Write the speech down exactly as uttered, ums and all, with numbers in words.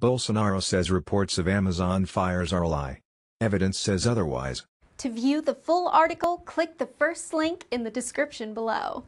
Bolsonaro says reports of Amazon fires are a lie. Evidence says otherwise. To view the full article, click the first link in the description below.